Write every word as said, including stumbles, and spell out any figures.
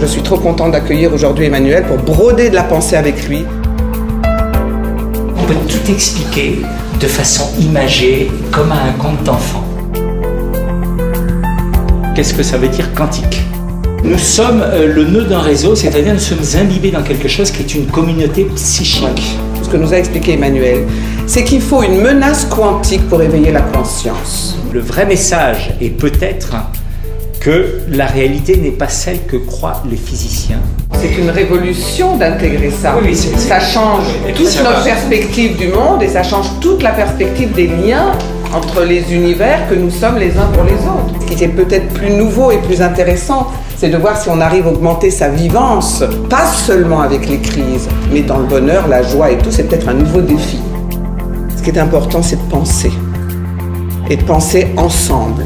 Je suis trop contente d'accueillir aujourd'hui Emmanuel pour broder de la pensée avec lui. On peut tout expliquer de façon imagée, comme à un conte d'enfant. Qu'est-ce que ça veut dire quantique ? Nous sommes le nœud d'un réseau, c'est-à-dire nous sommes imbibés dans quelque chose qui est une communauté psychique. Ce que nous a expliqué Emmanuel, c'est qu'il faut une menace quantique pour éveiller la conscience. Le vrai message est peut-être que la réalité n'est pas celle que croient les physiciens. C'est une révolution d'intégrer ça. Oui, ça change toute notre perspective du monde et ça change toute la perspective des liens entre les univers que nous sommes les uns pour les autres. Ce qui est peut-être plus nouveau et plus intéressant, c'est de voir si on arrive à augmenter sa vivance, pas seulement avec les crises, mais dans le bonheur, la joie et tout, c'est peut-être un nouveau défi. Ce qui est important, c'est de penser, et de penser ensemble.